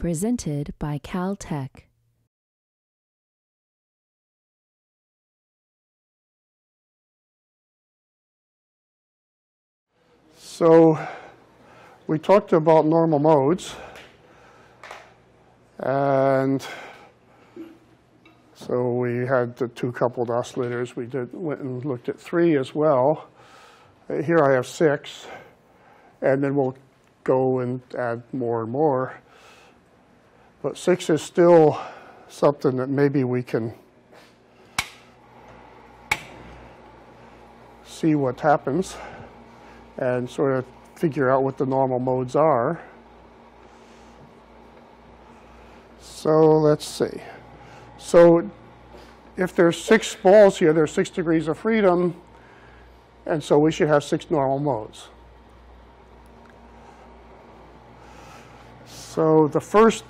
presented by Caltech. So we talked about normal modes, and so we had the two coupled oscillators. We went and looked at 3 as well. Here I have 6, and then we'll go and add more and more. But 6 is still something that maybe we can see what happens and sort of figure out what the normal modes are. So let's see. So if there's 6 balls here, there's 6 degrees of freedom, and so we should have 6 normal modes. So the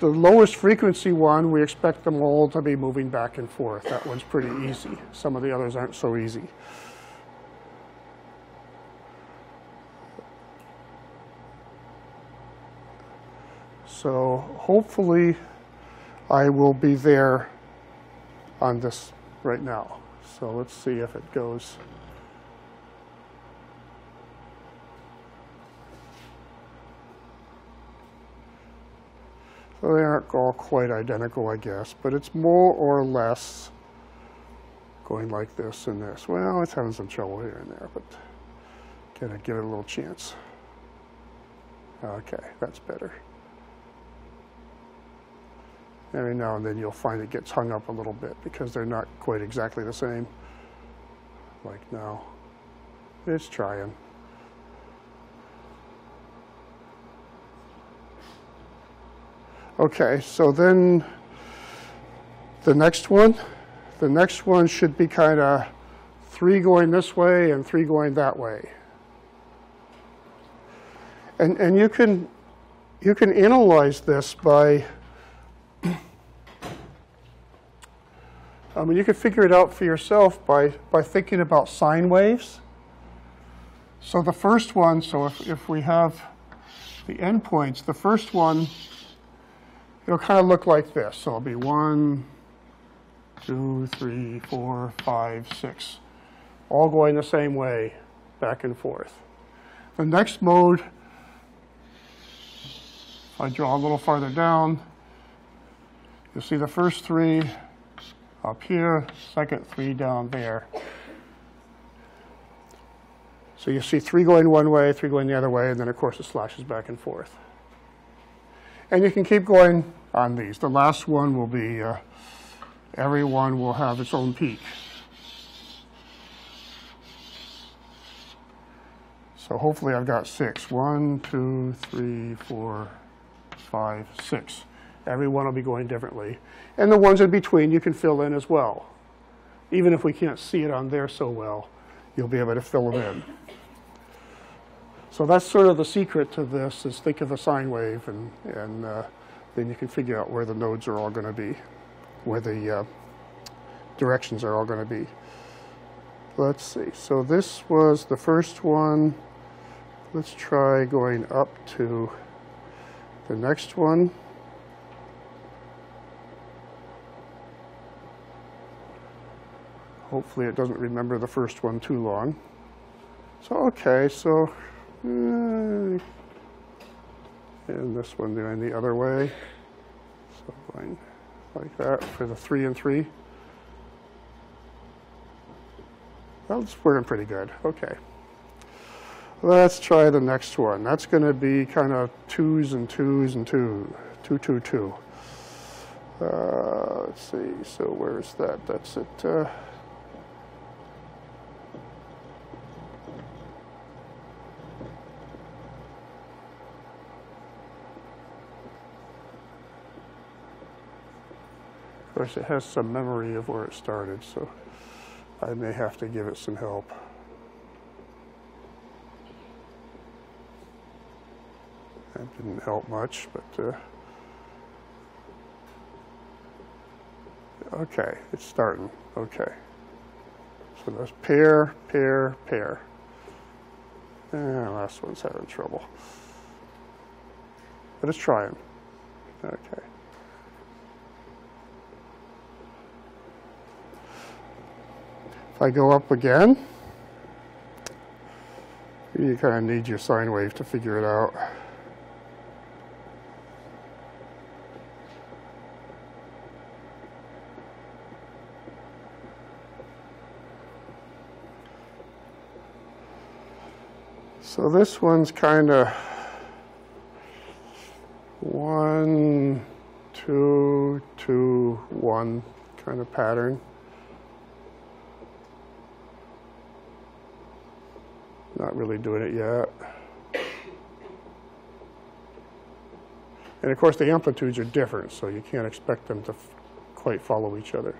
lowest frequency one, we expect them all to be moving back and forth. That one's pretty easy. Some of the others aren't so easy. So hopefully I will be there on this right now. So let's see if it goes. So they aren't all quite identical, I guess, but it's more or less going like this and this. Well, it's having some trouble here and there, but gotta give it a little chance. Okay, that's better. Every now and then you'll find it gets hung up a little bit because they're not quite exactly the same. Like now, it's trying. Okay, so then the next one should be kind of 3 going this way and 3 going that way. And you can analyze this by, you can figure it out for yourself by thinking about sine waves. So the first one, so if we have the endpoints, the first one, it'll kind of look like this. So it'll be 1, 2, 3, 4, 5, 6, all going the same way, back and forth. The next mode, if I draw a little farther down, you'll see the first 3 up here, second 3 down there. So you see 3 going one way, 3 going the other way, and then of course it slashes back and forth. And you can keep going on these. The last one will be, every one will have its own peak. So hopefully I've got 6. 1, 2, 3, 4, 5, 6. Every one will be going differently. And the ones in between you can fill in as well. Even if we can't see it on there so well, you'll be able to fill it in. So that's sort of the secret to this, is think of a sine wave, and then you can figure out where the nodes are all going to be, where the directions are all going to be. Let's see. So this was the first one. Let's try going up to the next one. Hopefully it doesn't remember the first one too long. So okay, so and this one doing the other way. So going like that for the 3 and 3. That's working pretty good. Okay. Let's try the next one. That's going to be kind of 2s and 2s and 2. 2, 2, 2. Let's see. So where's that? That's it. Of course, it has some memory of where it started, so I may have to give it some help. That didn't help much, but okay, it's starting. Okay, so there's pair, pair, pair. And last one's having trouble, but it's trying. Okay. If I go up again, you kind of need your sine wave to figure it out. So this one's kind of 1, 2, 2, 1 kind of pattern. Not really doing it yet. And of course the amplitudes are different, so you can't expect them to quite follow each other.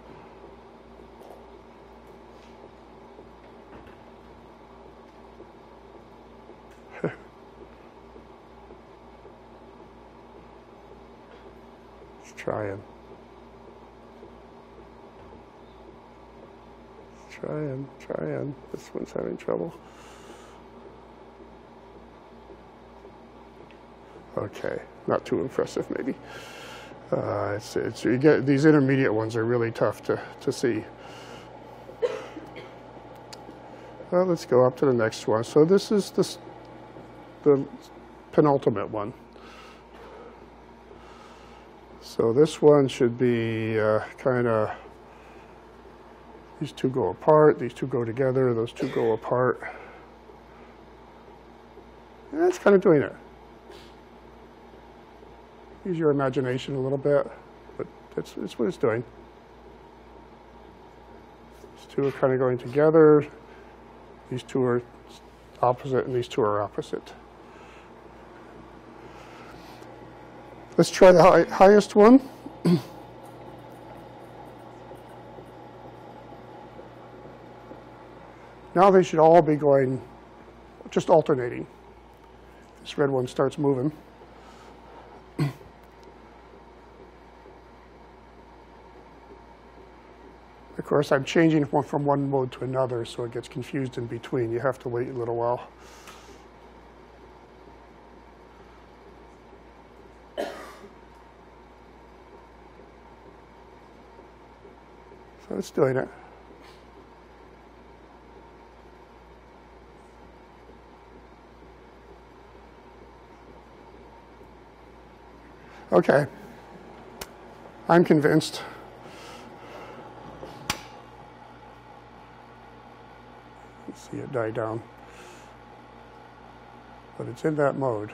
Trying. This one's having trouble. Okay, not too impressive maybe. It's you get these intermediate ones are really tough to see. Well, let's go up to the next one. So this is the penultimate one. So this one should be kind of, these two go apart, these two go together, those two go apart. And that's kind of doing it. Use your imagination a little bit, but that's what it's doing. These two are kind of going together, these two are opposite, and these two are opposite. Let's try the highest one. Now they should all be going, just alternating. This red one starts moving. Of course, I'm changing from one mode to another, so it gets confused in between. You have to wait a little while. It's doing it. Okay. I'm convinced. Let's see it die down. But it's in that mode.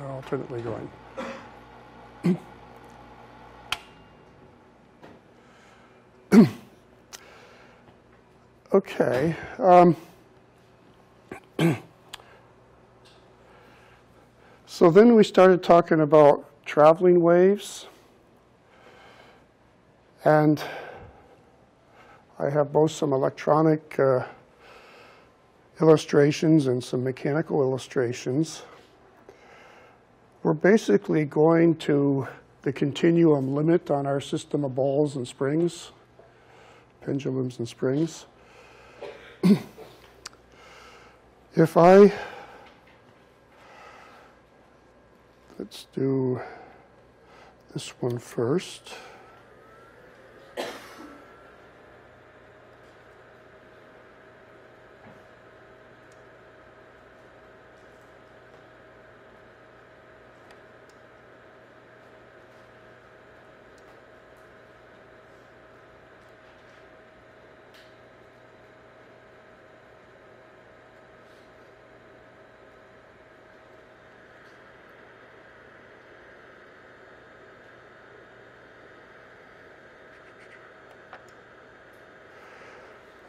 They're alternately going. Okay. So then we started talking about traveling waves. And I have both some electronic illustrations and some mechanical illustrations. We're basically going to the continuum limit on our system of balls and springs, pendulums and springs. If I, let's do this one first.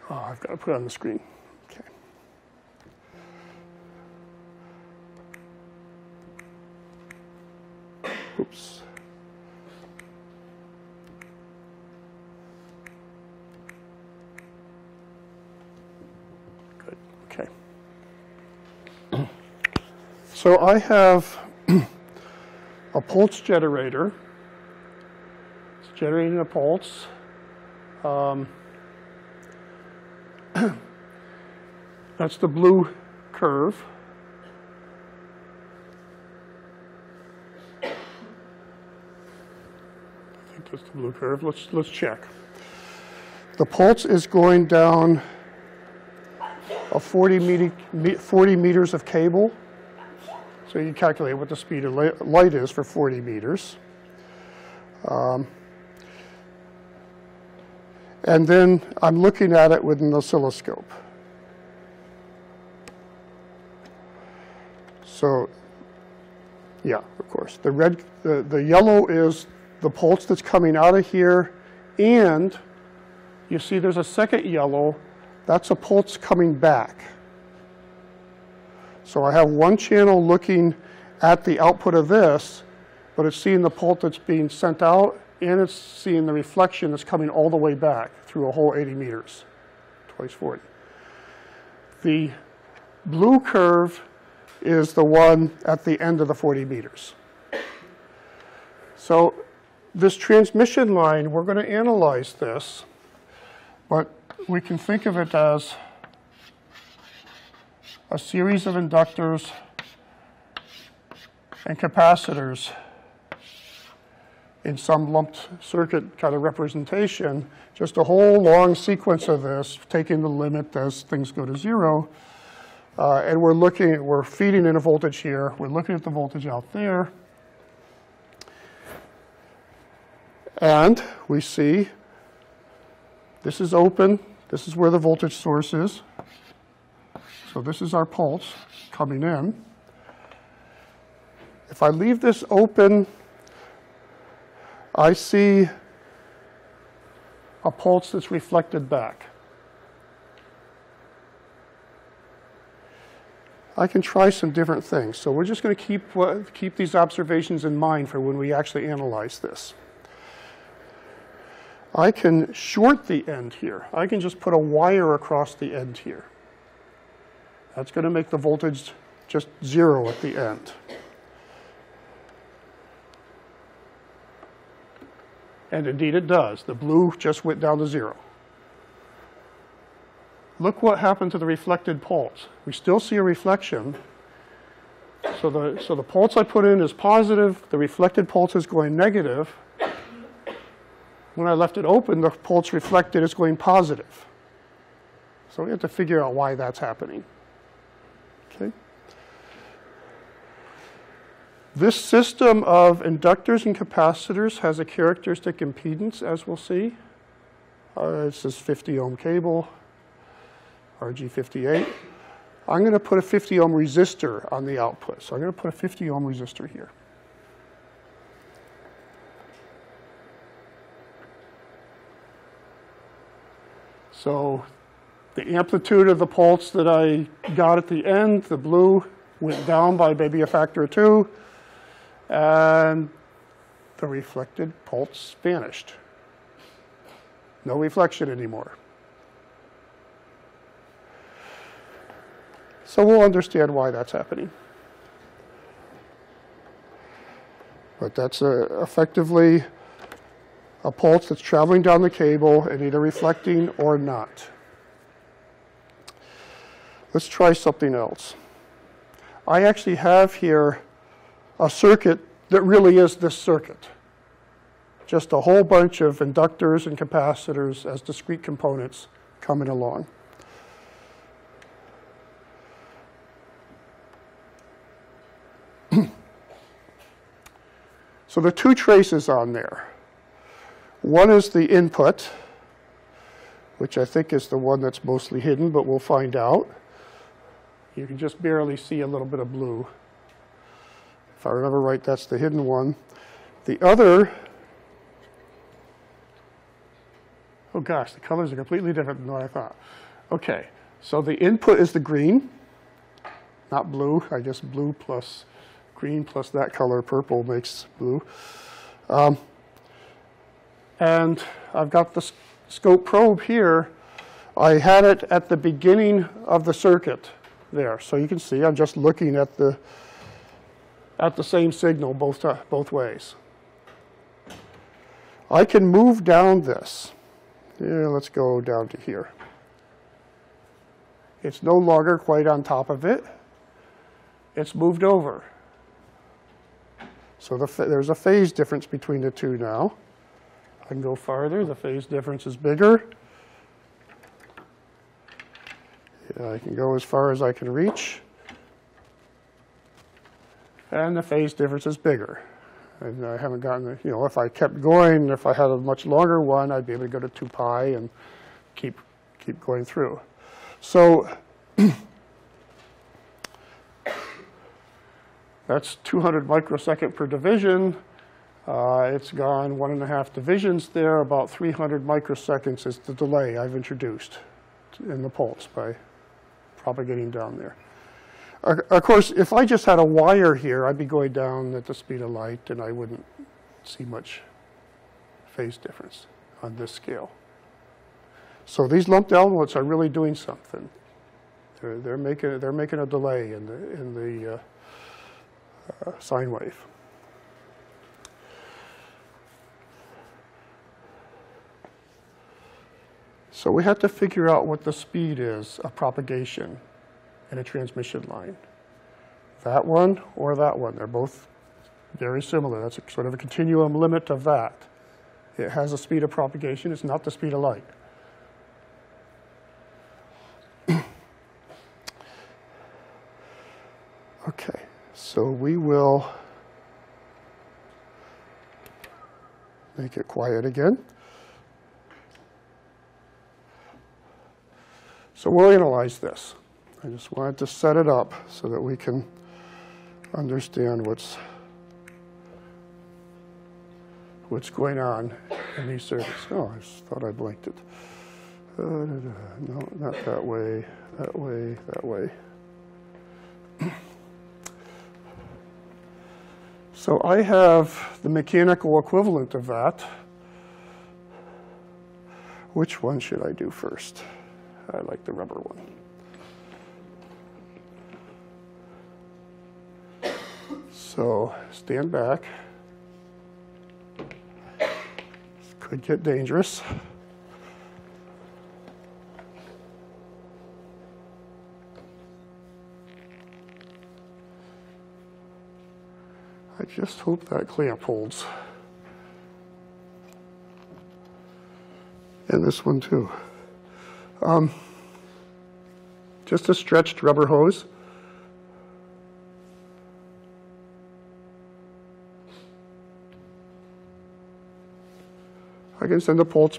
I've got to put it on the screen. Okay. Oops. Good. Okay. So I have a pulse generator. It's generating a pulse. That's the blue curve. Just the blue curve. Let's check. The pulse is going down a 40 meters of cable. So you calculate what the speed of light is for 40 meters. And then I'm looking at it with an oscilloscope. So, yeah, of course. The yellow is the pulse that's coming out of here, and you see there's a second yellow. That's a pulse coming back. So I have one channel looking at the output of this, but it's seeing the pulse that's being sent out, and it's seeing the reflection that's coming all the way back through a whole 80 meters, twice 40. The blue curve is the one at the end of the 40 meters. So this transmission line, we're going to analyze this, but we can think of it as a series of inductors and capacitors in some lumped circuit kind of representation, just a whole long sequence of this, taking the limit as things go to zero. And we're feeding in a voltage here. We're looking at the voltage out there. And we see this is open. This is where the voltage source is. So this is our pulse coming in. If I leave this open, I see a pulse that's reflected back. I can try some different things. So we're just going to keep these observations in mind for when we actually analyze this. I can short the end here. I can just put a wire across the end here. That's going to make the voltage just zero at the end. And indeed it does. The blue just went down to zero. Look what happened to the reflected pulse. We still see a reflection. So the pulse I put in is positive. The reflected pulse is going negative. When I left it open, the pulse reflected is going positive. So we have to figure out why that's happening. Okay. This system of inductors and capacitors has a characteristic impedance, as we'll see. It's this 50-ohm cable, RG58. I'm going to put a 50-ohm resistor on the output. So I'm going to put a 50-ohm resistor here. So the amplitude of the pulse that I got at the end, the blue, went down by maybe a factor of 2, and the reflected pulse vanished. No reflection anymore. So we'll understand why that's happening. But that's effectively a pulse that's traveling down the cable and either reflecting or not. Let's try something else. I actually have here a circuit that really is this circuit. Just a whole bunch of inductors and capacitors as discrete components coming along. So there are two traces on there. One is the input, which I think is the one that's mostly hidden, but we'll find out. You can just barely see a little bit of blue. If I remember right, that's the hidden one. The other, oh gosh, the colors are completely different than what I thought. Okay, so the input is the green, not blue. I guess blue plus green plus that color, purple, makes blue. And I've got the scope probe here. I had it at the beginning of the circuit there. So you can see I'm just looking at the same signal both ways. I can move down this. Yeah, let's go down to here. It's no longer quite on top of it. It's moved over. So there's a phase difference between the two now. I can go farther. The phase difference is bigger. Yeah, I can go as far as I can reach. And the phase difference is bigger. And I haven't gotten, you know, if I kept going, if I had a much longer one, I'd be able to go to 2 pi and keep going through. So that's 200 microsecond per division. It's gone 1.5 divisions there. About 300 microseconds is the delay I've introduced in the pulse by propagating down there. Of course, if I just had a wire here, I'd be going down at the speed of light, and I wouldn't see much phase difference on this scale. So these lumped elements are really doing something. They're making a delay in the sine wave. So we have to figure out what the speed is of propagation in a transmission line. That one or that one. They're both very similar. That's sort of a continuum limit of that. It has a speed of propagation. It's not the speed of light. Okay, so we will make it quiet again. So we'll analyze this. I just wanted to set it up so that we can understand what's going on in these circuits. Oh, I just thought I blanked it. No, not that way, that way, that way. So I have the mechanical equivalent of that. Which one should I do first? I like the rubber one. So stand back. This could get dangerous. I just hope that clamp holds. And this one too. Just a stretched rubber hose. I can send the pulse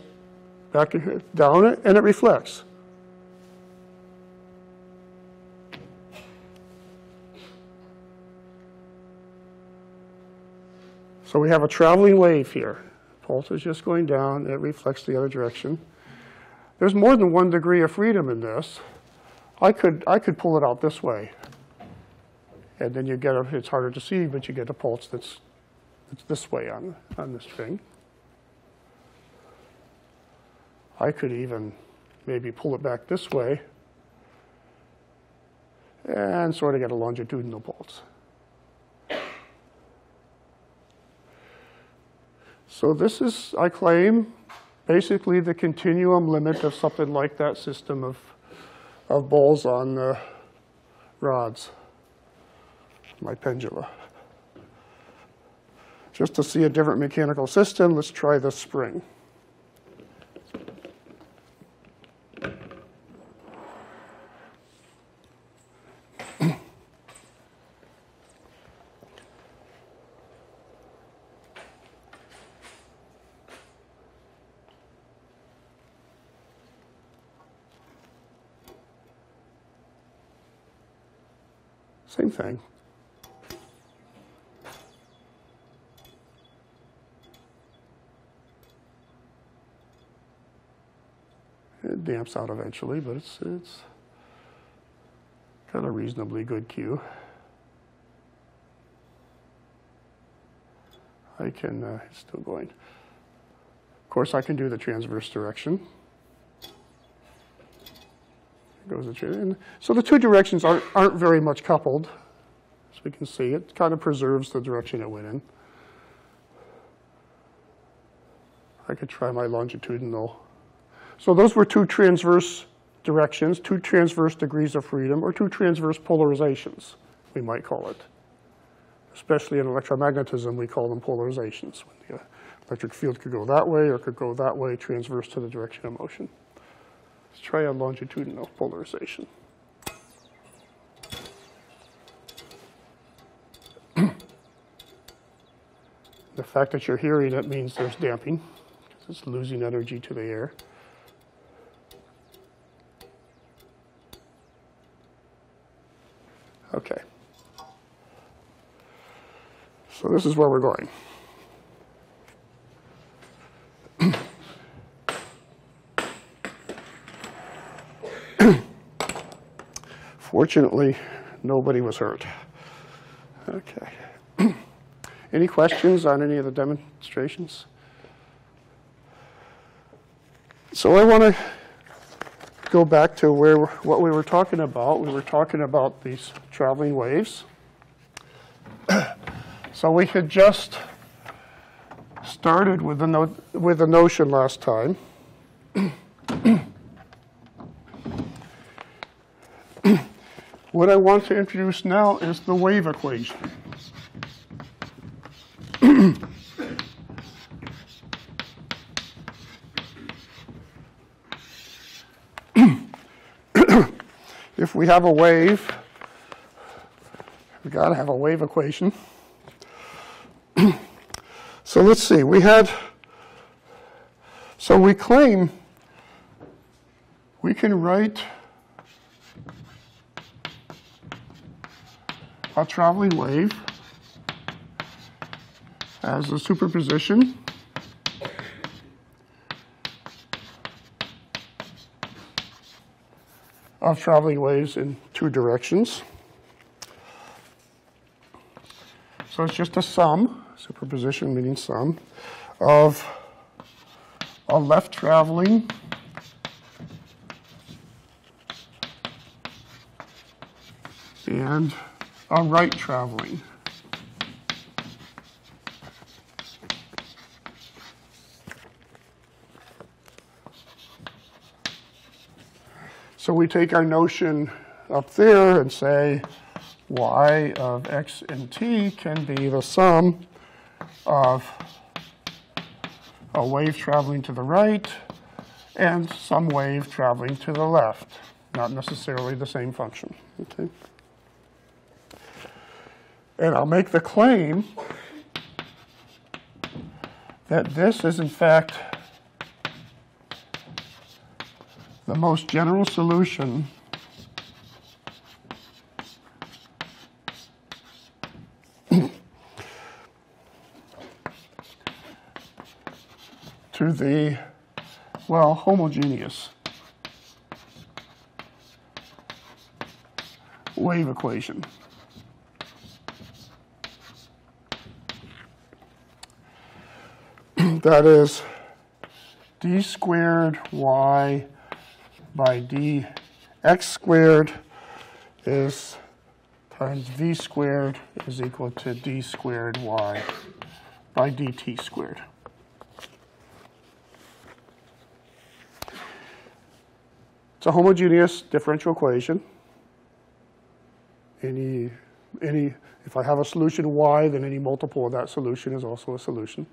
back down it, and it reflects. So we have a traveling wave here. Pulse is just going down. It reflects the other direction. There's more than one degree of freedom in this. I could pull it out this way, and then you get a, it's harder to see, but you get a pulse that's this way on the string. I could even maybe pull it back this way and sort of get a longitudinal pulse. So this is, I claim, basically the continuum limit of something like that system of balls on the rods, my pendula. Just to see a different mechanical system, let's try the spring. Same thing. It damps out eventually, but it's got a reasonably good cue. I can it's still going. Of course, I can do the transverse direction. So the two directions aren't very much coupled. As we can see, it kind of preserves the direction it went in. I could try my longitudinal. So those were two transverse directions, two transverse degrees of freedom, or two transverse polarizations, we might call it. especially in electromagnetism, we call them polarizations. When the electric field could go that way or could go that way, transverse to the direction of motion. Let's try a longitudinal polarization. The fact that you're hearing it means there's damping, because it's losing energy to the air. Okay. So this is where we're going. Fortunately, nobody was hurt. Okay. Any questions on any of the demonstrations? So I want to go back to what we were talking about. We were talking about these traveling waves. So we had just started with the notion last time What I want to introduce now is the wave equation. If we have a wave, we've got to have a wave equation. So let's see, we claim we can write a traveling wave as a superposition of traveling waves in two directions. So it's just a sum, superposition meaning sum, of a left traveling and a right traveling. So we take our notion up there and say y of x and t can be the sum of a wave traveling to the right and some wave traveling to the left, not necessarily the same function. Okay? And I'll make the claim that this is, in fact, the most general solution to the, well, homogeneous wave equation. That is d squared y by dx squared is times v squared is equal to d squared y by dt squared. It's a homogeneous differential equation. If I have a solution y, then any multiple of that solution is also a solution.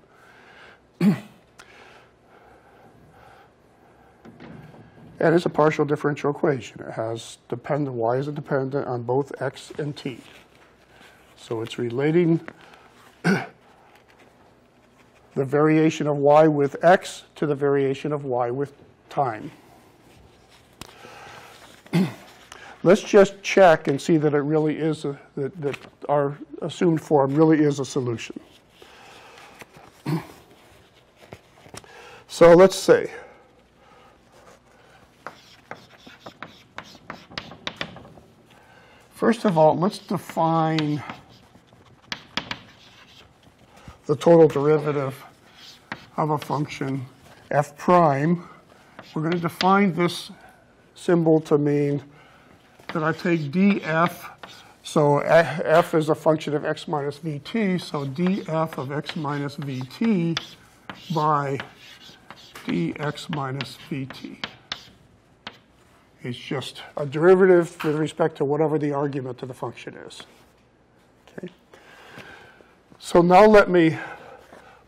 And it's a partial differential equation. It has dependent, y is dependent on both x and t. So it's relating the variation of y with x to the variation of y with time. Let's just check and see that it really is, that our assumed form really is a solution. So let's say, first of all, let's define the total derivative of a function f prime. We're going to define this symbol to mean that I take df, so f is a function of x minus vt, so df of x minus vt by dx minus vt. It's just a derivative with respect to whatever the argument to the function is. Okay. So now let me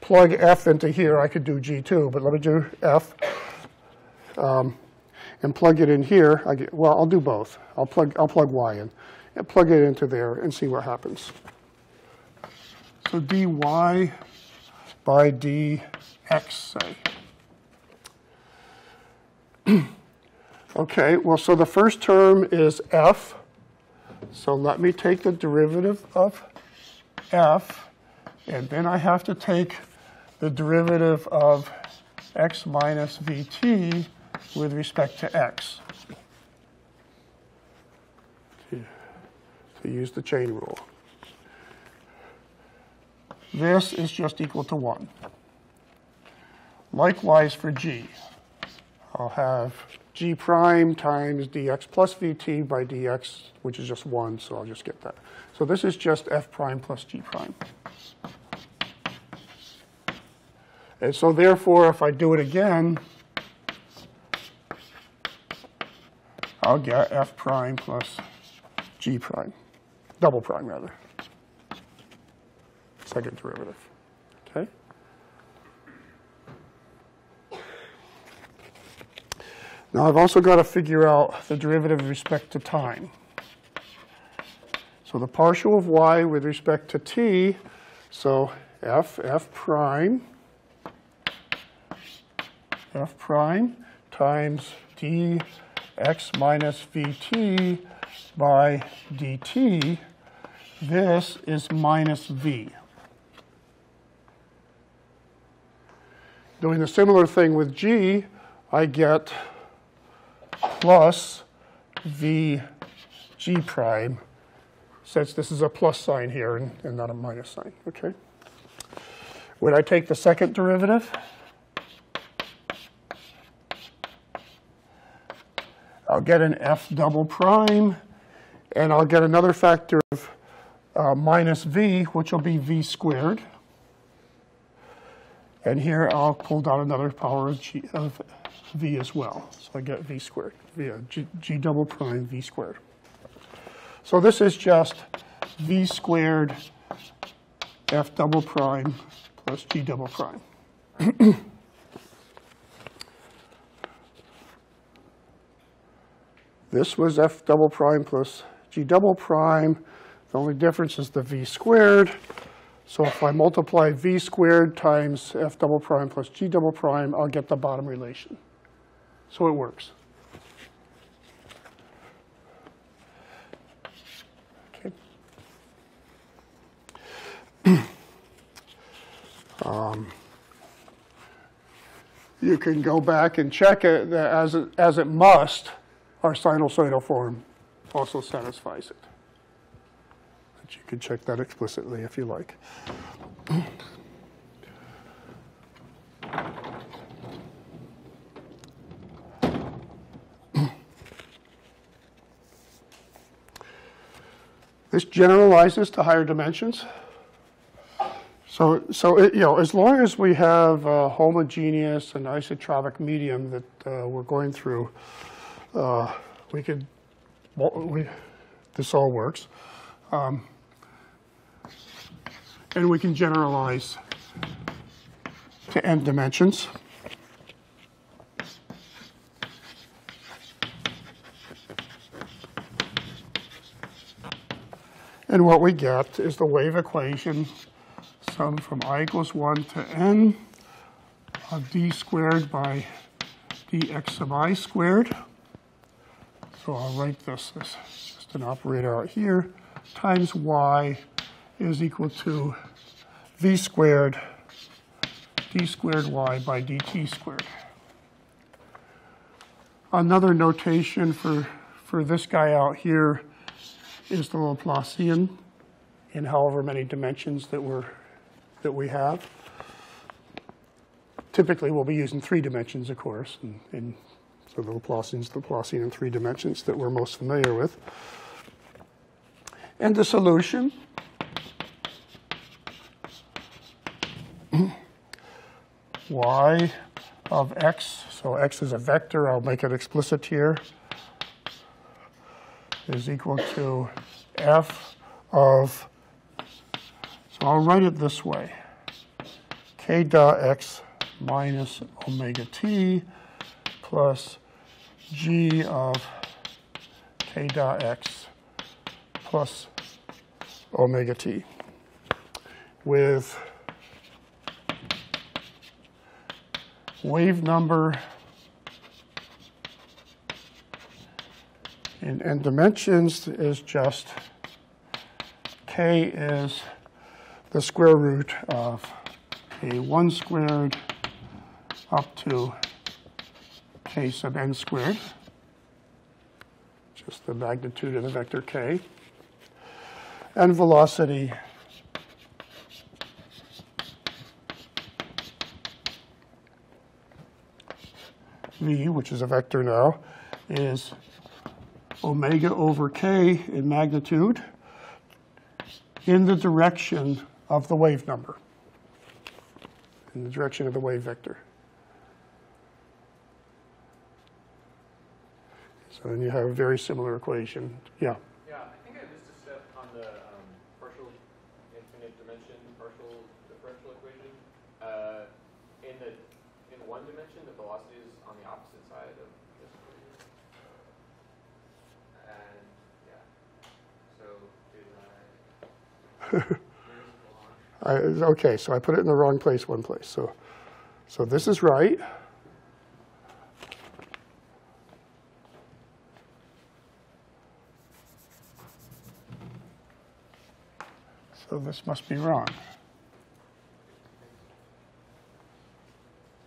plug F into here. I could do G too, but let me do F and plug it in here. I get, well, I'll do both. I'll plug Y in and plug it into there and see what happens. So dy by dx, say. OK, well, so the first term is F. So let me take the derivative of F. And then I have to take the derivative of x minus vt with respect to x, to use the chain rule. This is just equal to 1. Likewise for g. I'll have g prime times dx plus vt by dx, which is just 1, so I'll just get that. So this is just f prime plus g prime. And so therefore, if I do it again, I'll get f prime plus g prime, double prime rather, second derivative. Okay. Now I've also got to figure out the derivative with respect to time. So the partial of y with respect to t, so f prime times dx minus vt by dt, this is minus v. Doing a similar thing with g, I get plus v g prime, since this is a plus sign here and not a minus sign. Okay. When I take the second derivative, I'll get an f double prime, and I'll get another factor of minus v, which will be v squared. And here I'll pull down another power of, v as well. So I get v squared, g double prime v squared. So this is just v squared f double prime plus g double prime. This was f double prime plus g double prime. The only difference is the v squared. So if I multiply v squared times f double prime plus g double prime, I'll get the bottom relation. So it works. Okay. You can go back and check it as it must. Our sinusoidal form also satisfies it. But you can check that explicitly if you like. This generalizes to higher dimensions. So it, you know, as long as we have a homogeneous and isotropic medium that we're going through, this all works, and we can generalize to n dimensions. And what we get is the wave equation, sum from I equals 1 to n of d squared by dx sub I squared. So I'll write this as just an operator out here, times y is equal to v squared d squared y by dt squared. Another notation for this guy out here is the Laplacian in however many dimensions that we have. Typically we'll be using 3 dimensions, of course, and so the Laplacian's the Laplacian in 3 dimensions that we're most familiar with. And the solution y of x, so x is a vector, I'll make it explicit here, is equal to f of So I'll write it this way. K dot x minus omega t plus g of k dot x plus omega t with wave number and dimensions is just k is the square root of k1 squared up to k sub n squared, just the magnitude of the vector k, and velocity v, which is a vector now, is omega over k in magnitude in the direction of the wave number, in the direction of the wave vector. So then you have a very similar equation. Yeah? Yeah, I think I missed a step on the partial infinite dimension, partial differential equation. In one dimension, the velocity is on the opposite side of this equation. And yeah, so did okay, so I put it in the wrong place, one place. So this is right. So this must be wrong.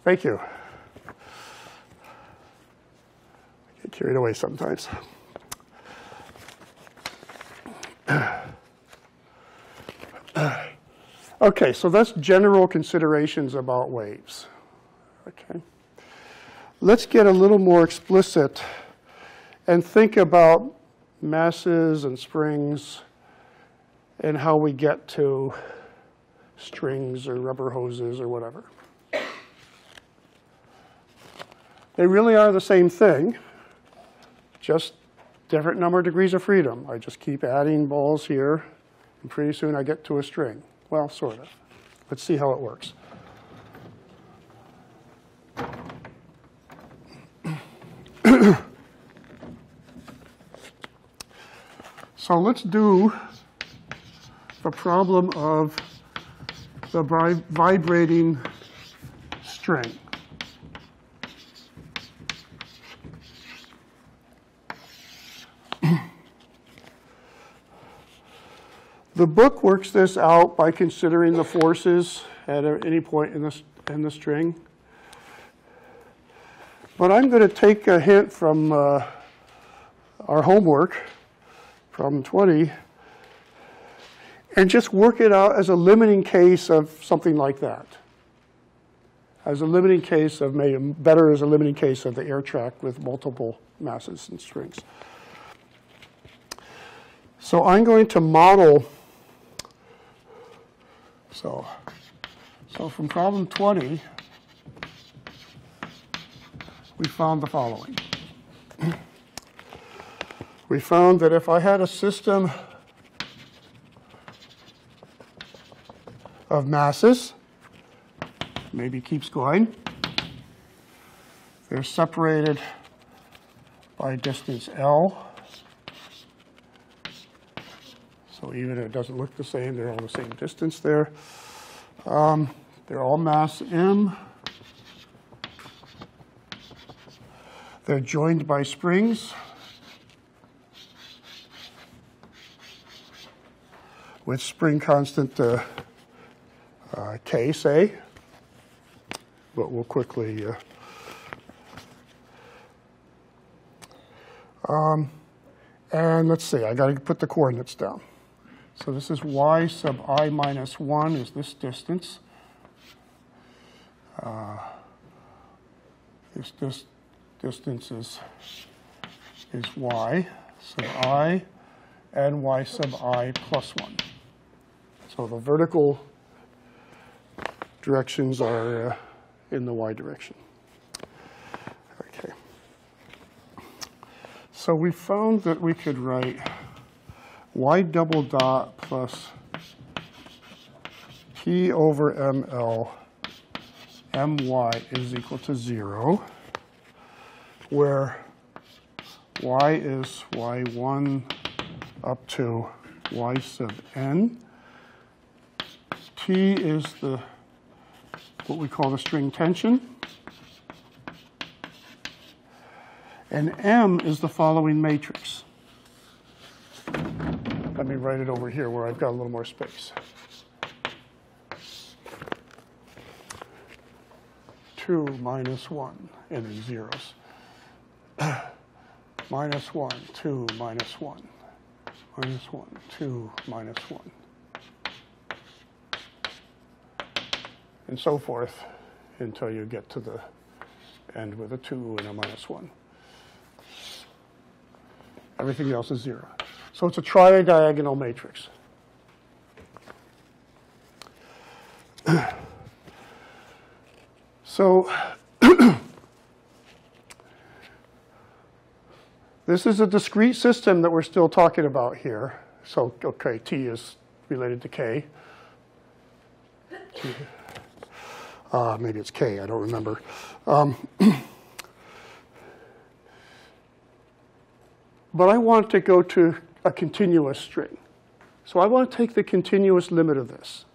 Thank you. I get carried away sometimes. Okay, so that's general considerations about waves. Okay. Let's get a little more explicit and think about masses and springs and how we get to strings or rubber hoses or whatever. They really are the same thing, just different number of degrees of freedom. I just keep adding balls here, and pretty soon I get to a string. Well, sort of. Let's see how it works. So let's do the problem of the vibrating string. The book works this out by considering the forces at any point in the string. But I'm going to take a hint from our homework, problem 20, and just work it out as a limiting case of something like that. As a limiting case of, maybe better as a limiting case of the air track with multiple masses and strings. So I'm going to model. So from problem 20, we found the following. We found that if I had a system of masses, maybe keeps going, they're separated by distance L. So even if it doesn't look the same, they're all the same distance there. They're all mass m. They're joined by springs with spring constant k, say. But we'll quickly. And let's see, I got to put the coordinates down. So this is y sub I minus 1 is this distance. This distance is y sub I and y sub I plus 1. So the vertical directions are in the y direction. OK. So we found that we could write y double dot plus P over ML, My is equal to 0, where Y is Y1 up to Y sub N. T is the what we call the string tension. And M is the following matrix. Let me write it over here where I've got a little more space. 2 minus 1, and there's zeros. Minus 1, 2, minus 1. Minus 1, 2, minus 1. And so forth until you get to the end with a 2 and a minus 1. Everything else is 0. So it's a tridiagonal matrix. So this is a discrete system that we're still talking about here. So OK, T is related to K. T, maybe it's K, I don't remember. But I want to go to a continuous string. So I want to take the continuous limit of this.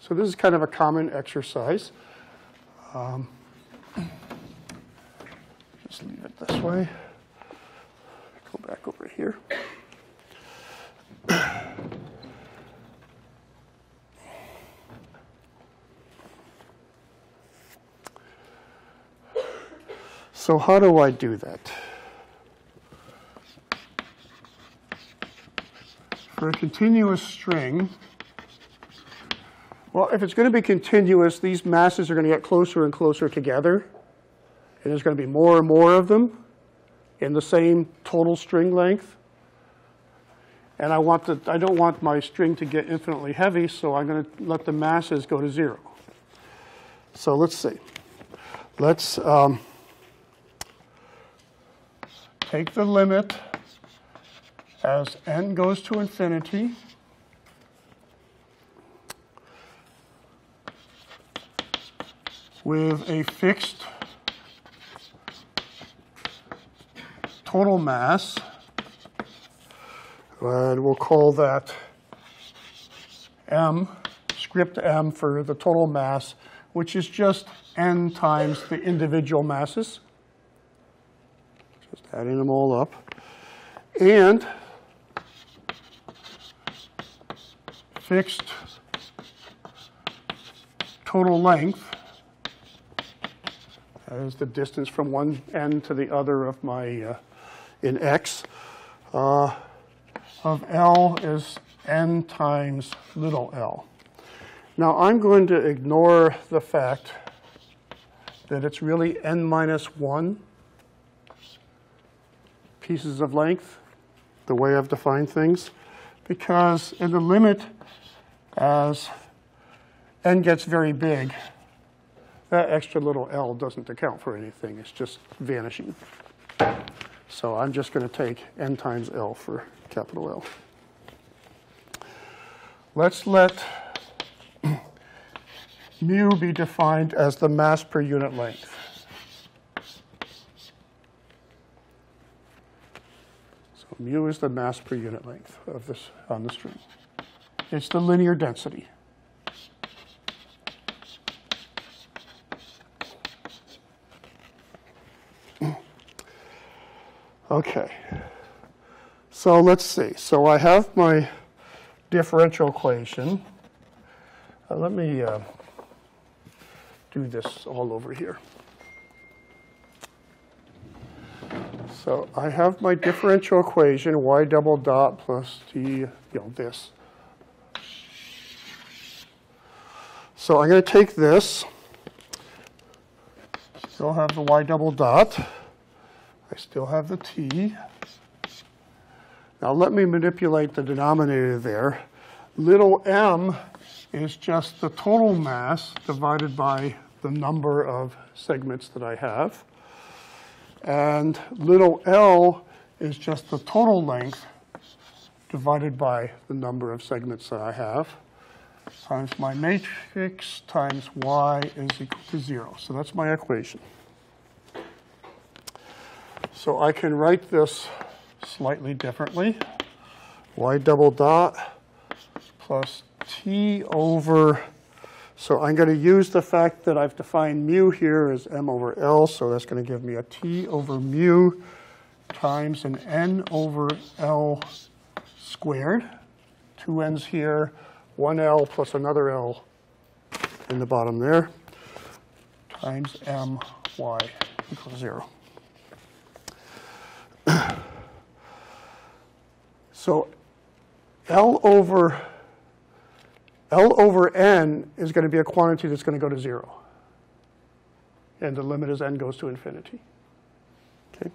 So this is kind of a common exercise. Just leave it this way. Go back over here. So how do I do that? For a continuous string, well, if it's going to be continuous, these masses are going to get closer and closer together. And there's going to be more and more of them in the same total string length. And I don't want my string to get infinitely heavy, so I'm going to let the masses go to 0. So let's see. Let's take the limit as n goes to infinity. With a fixed total mass, and we'll call that M, script M for the total mass, which is just n times the individual masses. Just adding them all up. And fixed total length. That is the distance from one end to the other of my, in x, of L is n times little l. Now, I'm going to ignore the fact that it's really n minus 1 pieces of length, the way I've defined things, because in the limit, as n gets very big, that extra little L doesn't account for anything. It's just vanishing. So I'm just going to take n times L for capital L. Let's let mu be defined as the mass per unit length. So mu is the mass per unit length of this on the string. It's the linear density. OK, so let's see. So I have my differential equation. Let me do this all over here. So I have my differential equation, y double dot plus t, this. So I'm going to take this. Still have the y double dot. I still have the t. Now let me manipulate the denominator there. Little m is just the total mass divided by the number of segments that I have. And little l is just the total length divided by the number of segments that I have. times my matrix times y is equal to 0. So that's my equation. So I can write this slightly differently. Y double dot plus t over, so I'm going to use the fact that I've defined mu here as m over L, so that's going to give me a t over mu times an n over L squared. Two n's here, one L plus another L in the bottom there, times m y equals 0. So L over n is going to be a quantity that's going to go to 0. And the limit as n goes to infinity. Okay.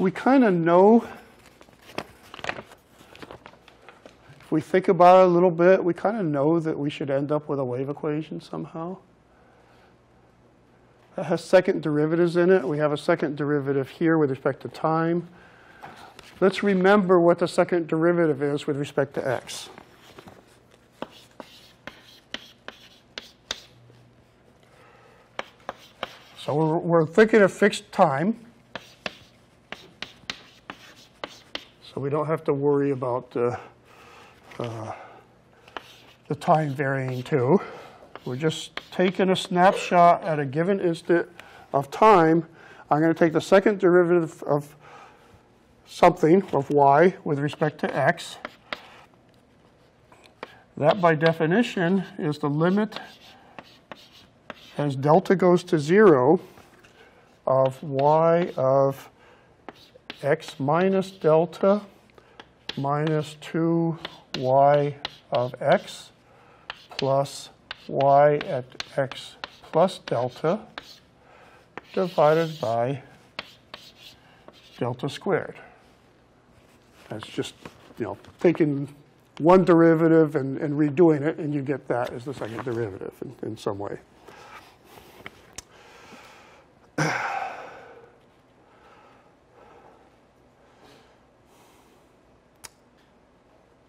We kind of know, if we think about it a little bit, we kind of know that we should end up with a wave equation somehow. That has second derivatives in it. We have a second derivative here with respect to time. Let's remember what the second derivative is with respect to x. So we're thinking of fixed time. So we don't have to worry about the time varying too. We're just taking a snapshot at a given instant of time. I'm going to take the second derivative of something, of y, with respect to x. That, by definition, is the limit as delta goes to 0 of y of x minus delta minus 2y of x plus y at x plus delta divided by delta squared. That's just, you know, taking one derivative and redoing it, and you get that as the second derivative in some way.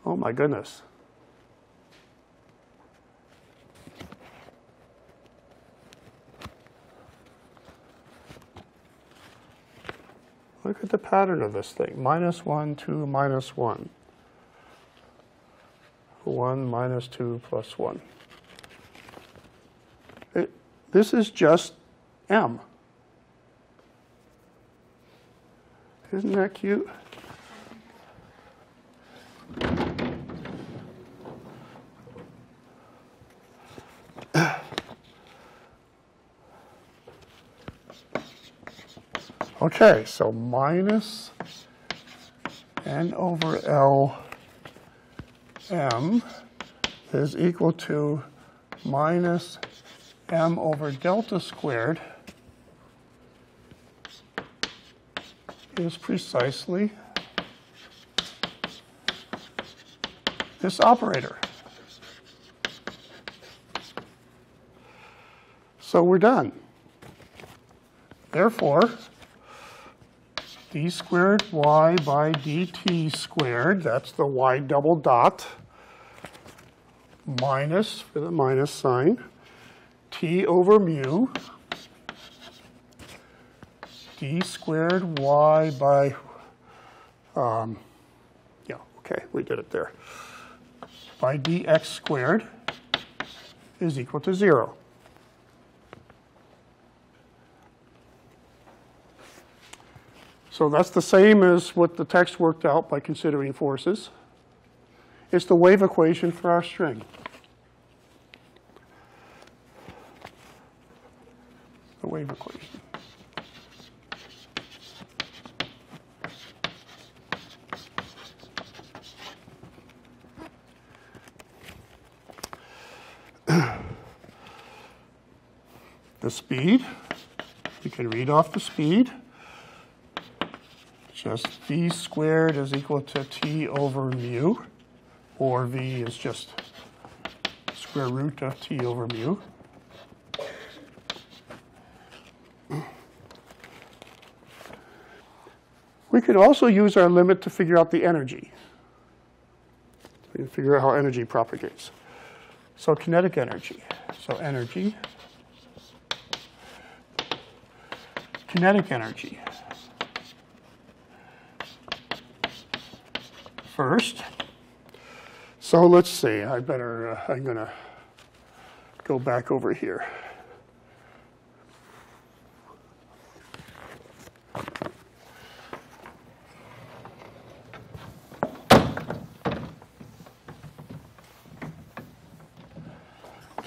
Oh my goodness. Look at the pattern of this thing. Minus 1, 2, minus 1. 1, minus 2, plus 1. This is just m. Isn't that cute? Okay, so minus n over L m is equal to minus m over delta squared is precisely this operator. So we're done. Therefore, d squared y by dt squared, that's the y double dot, minus, for the minus sign, t over mu, d squared y by, we did it there, by dx squared is equal to 0. So that's the same as what the text worked out by considering forces. It's the wave equation for our string. The wave equation. The speed, you can read off the speed. Just v squared is equal to t over mu, or v is just square root of t over mu. We could also use our limit to figure out the energy. We can figure out how energy propagates. So kinetic energy. So energy. Kinetic energy. First. So let's see. I better, I'm going to go back over here.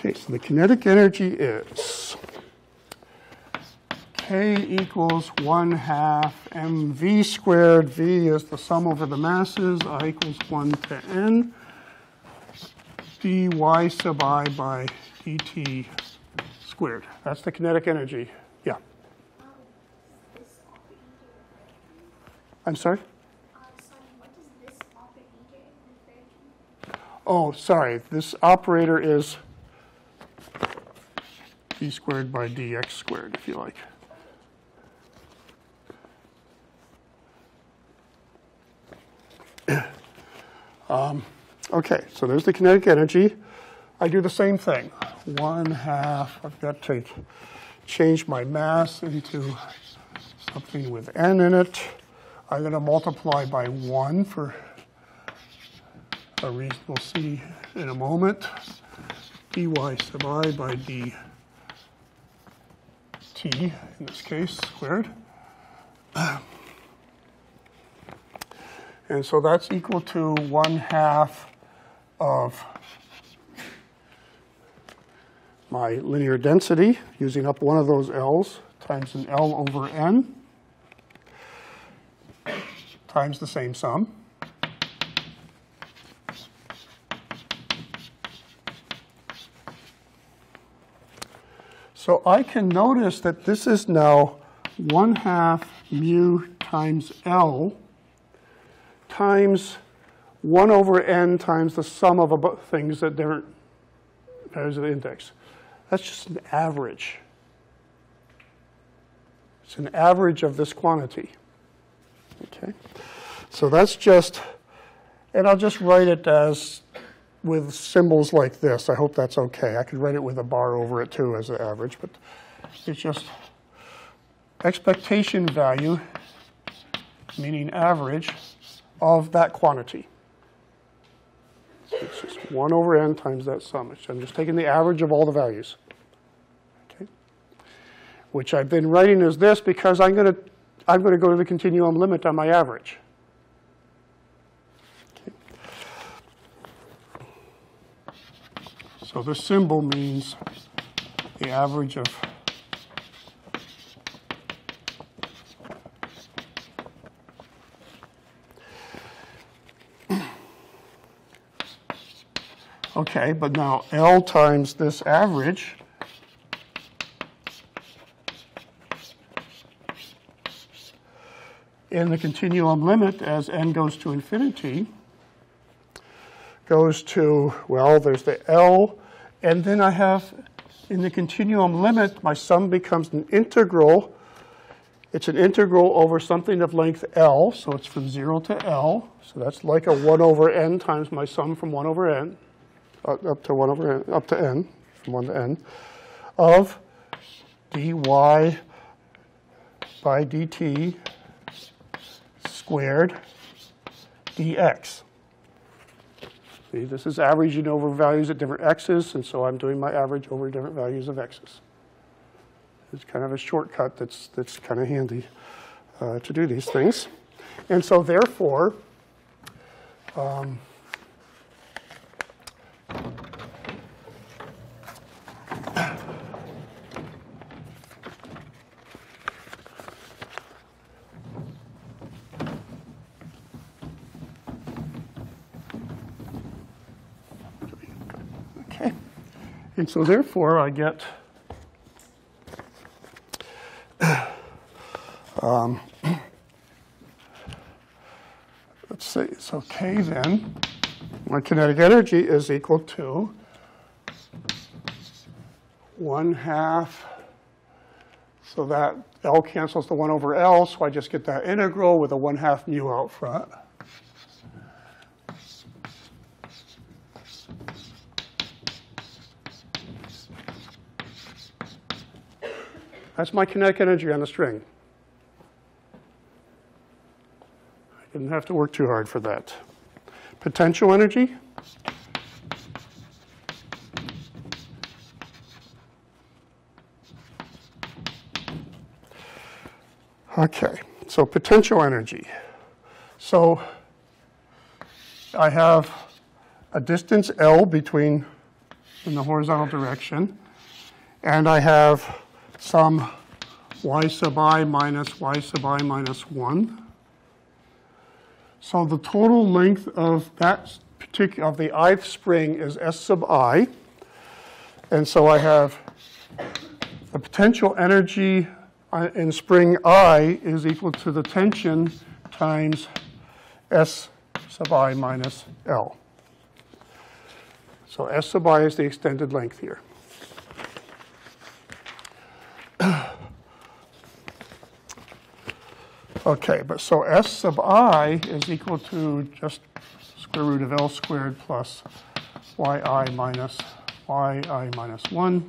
Okay, so the kinetic energy is K equals 1/2 mv squared. V is the sum over the masses. I equals 1 to n. dy sub I by dt squared. That's the kinetic energy. Yeah. I'm sorry? What does this operator refer to? Oh, sorry. This operator is d squared by dx squared, if you like. Okay, so there's the kinetic energy. I do the same thing. 1/2, I've got to change my mass into something with n in it. I'm going to multiply by 1 for a reason we'll see in a moment. dy sub I by dt, in this case, squared. And so that's equal to 1/2 of my linear density, using up one of those L's, times an L over N, times the same sum. So I can notice that this is now 1/2 mu times L times 1 over n times the sum of things that different values of the index. That's just an average. It's an average of this quantity. Okay, so that's just, and I'll just write it as with symbols like this. I hope that's okay. I could write it with a bar over it too as an average, but it's just expectation value, meaning average, of that quantity. So it's just 1 over n times that sum. I'm just taking the average of all the values, okay? Which I've been writing as this because I'm going to go to the continuum limit on my average. Okay. So this symbol means the average of okay, but now L times this average in the continuum limit as n goes to infinity goes to, well, there's the L, and then I have in the continuum limit my sum becomes an integral. It's an integral over something of length L, so it's from 0 to L, so that's like a 1 over n times my sum from 1 over n. Up to 1 over n, up to n, from 1 to n, of dy by dt squared dx. See, this is averaging over values at different x's, and so I'm doing my average over different values of x's. It's kind of a shortcut that's kind of handy to do these things. And so therefore, I get let's see, so K then, my kinetic energy is equal to 1/2 So that L cancels the 1 over L, so I just get that integral with a 1/2 mu out front. That's my kinetic energy on the string. I didn't have to work too hard for that. Potential energy. Okay, so potential energy. So I have a distance L between in the horizontal direction, and I have some y sub I minus y sub I minus 1. So the total length of that particular, of the ith spring is S sub I. And so I have the potential energy in spring I is equal to the tension times S sub I minus L. So S sub I is the extended length here. Okay, but so S sub I is equal to just square root of L squared plus yi minus 1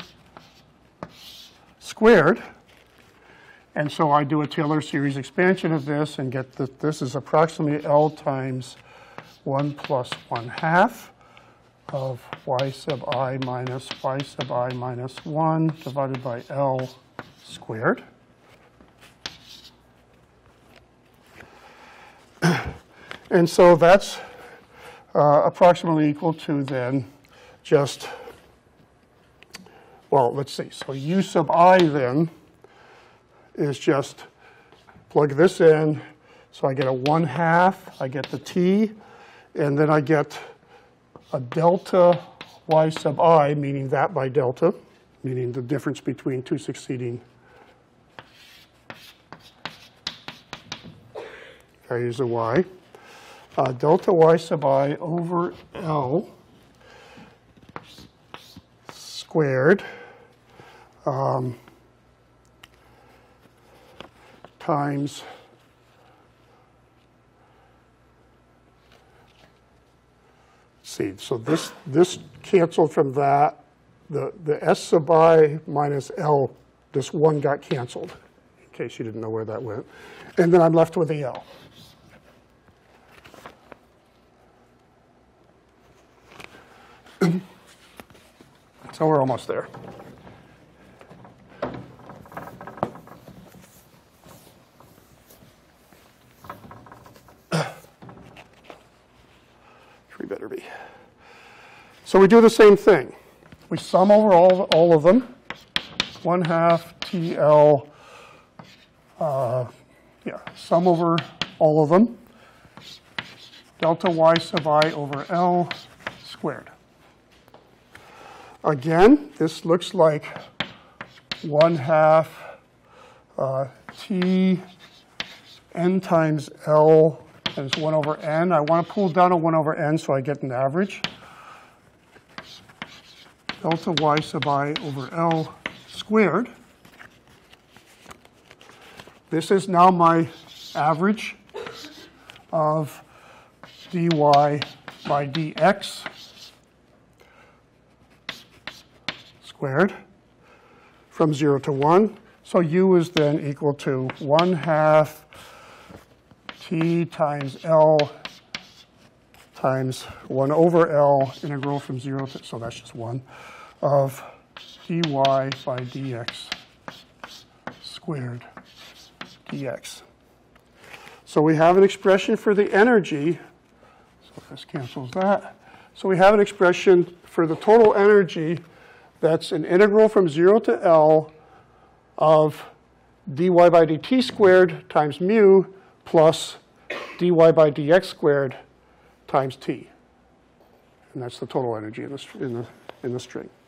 squared. And so I do a Taylor series expansion of this and get that this is approximately L times 1 plus 1/2 of y sub I minus 1 divided by L squared. And so that's approximately equal to then just, well, let's see. So u sub I then is just plug this in. So I get a 1/2, I get the t, and then I get a delta y sub I, meaning that by delta, meaning the difference between two succeeding values of y. Delta y sub I over L squared times see, so this canceled from that. The S sub I minus L, this one got canceled, in case you didn't know where that went. And then I'm left with the L. So we're almost there. We better be. So we do the same thing. We sum over all of them. 1/2 TL, sum over all of them. Delta y sub I over L squared. Again, this looks like 1/2 t n times L times 1 over n. I want to pull down a 1 over n so I get an average. Delta y sub I over L squared. This is now my average of dy by dx squared from 0 to 1. So u is then equal to 1/2 t times L times 1 over L integral from 0 to, so that's just 1, of dy by dx squared dx. So we have an expression for the energy. So this cancels that. So we have an expression for the total energy. That's an integral from 0 to L of dy by dt squared times mu plus dy by dx squared times t. And that's the total energy in the string.